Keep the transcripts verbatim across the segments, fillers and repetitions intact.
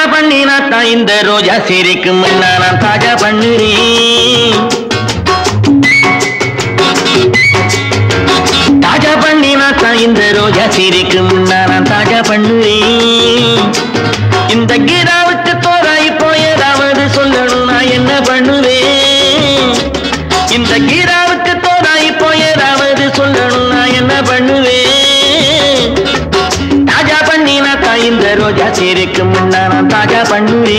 ताजा पन्नी नाता इंद रोजा सिरिक्कु मुन्ना ना ताजा पन्नी ताजा पन्नी नाता इंद रोजा सिरिक्कु मुन्ना ना ताजा पन्नी इंद गिरावत्तु तोराई पोय एदावदु सोल्लनु ना एन्न पन्नुवेन इंद गिरावत्तु तोराई पोय एदावदु सोल्लनु ना एन्न पन्नुवेन रोजा सिरिक्कु मुन्ना ना ताजा पन्नी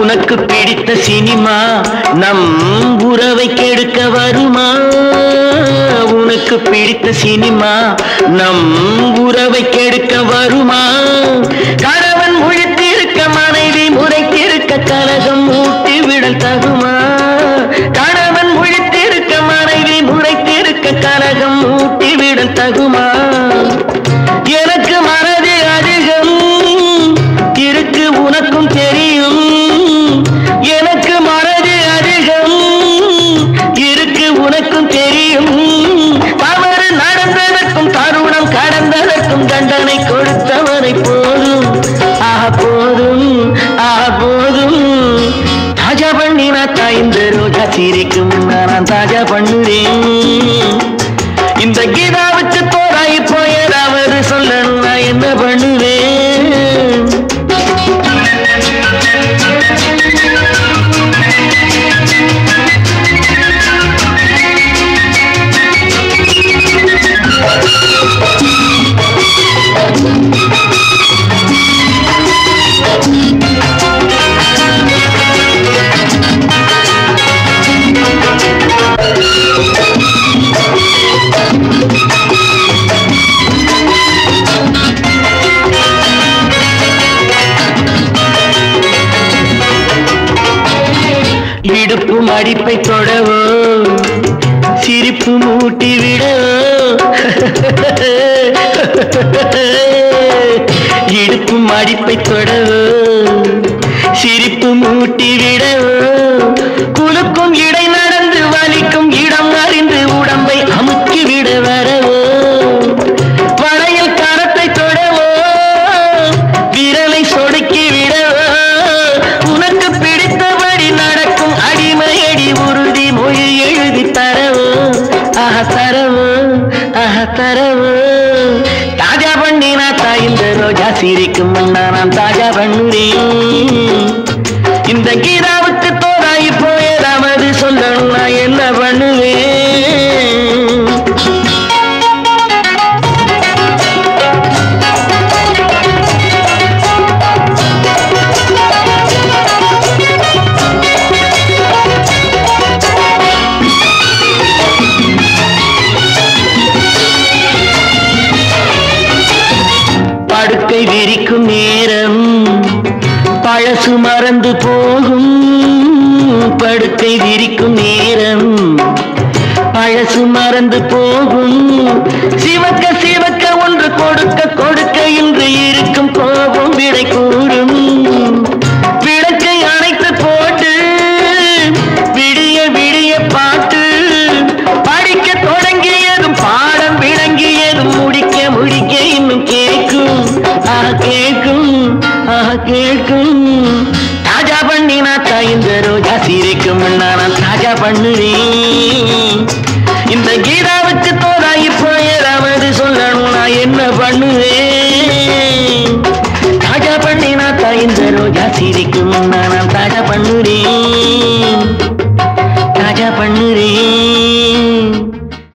उनक्कु पिडित्त सिनिमा नम उरवै केडुक्क वरुमा उनक्कु पिडित्त सिनिमा नम उरवै केडुक्क वरुमा कारवन मुळित्तिरुक्क मनैवी मुरैत्तिरुक्क कलगम मूट्टि विडल तगुमा कारवन मुळित्तिरुक्क मनैवी मुरैत्तिरुक्क कलगम मूट्टि विडल तगुमा एनक्कु मनदे अधिगम इरुक्कु उनक्कुम तेरियुम दंडने कोडुत्तवनै पोदुम आह पोदुम आह पोदुम ताजा पन्नी नाता इंद रोजा सिरिक्कु मुन्ना ना ताजा पन्नी इंद गिरावत्तु तोराई पोय एदावदु सोल्लनु ना एन्न पन्नुवेन इडुप्पु मडिप्पै तोडवो सिरिप्पु मूट्टि विडवो इडुप्पु मडिप्पै तोडवो सिरिप्पु मूट्टि विडवो कुलुक्कुम इडै नडंदु वलिक्कुम इडम अरिंदु उडंबै अमुक्कि विड वरवो वलैयल करत्तै तोडवो विरलै सोडुक्कि विडवो उनक्कु पिडित्तपडि नडक्कुम अडिमैयडि उरुदि मोयि एळुदि तरवो आह तरवो आह तरवो ताजा पन्नी नाता इंद रोजा सिरिक्कु मुन्ना ना ताजा पन्नी इंद गिरावत्तु तोराई पोय एदावदु सोल्लनु ना एन्न पन्नुवेन विरिक्कुम नेरम पळसु मरंदु पोगुम पडुक्कै विरिक्कुम नेरम पळसु मरंदु पोगुम सिवक्क सिवक्क ओन्रु कोडुक्क कोडुक्क इन्रु इरुक्कुम कोपम विडै कूडुम विडक्कै अणैत्तु पोट्टु विडिय विडिय पाट्टु पडिक्क तोडंगियदुम पाडम विडंगियदुम मुडिक्क मुडिक्क इन्नुम केक्कुम ताजा पन्नी नाता इंद रोजा सिरिक्कु मुन्ना ना ताजा पन्नी इंद गिरावत्तु तोराई पोय एदावदु सोल्लनु ना एन्न पन्नुवेन ताजा पन्नी नाता इंद रोजा सिरिक्कु मुन्ना ना ताजा पन्नी ताजा पन्नी।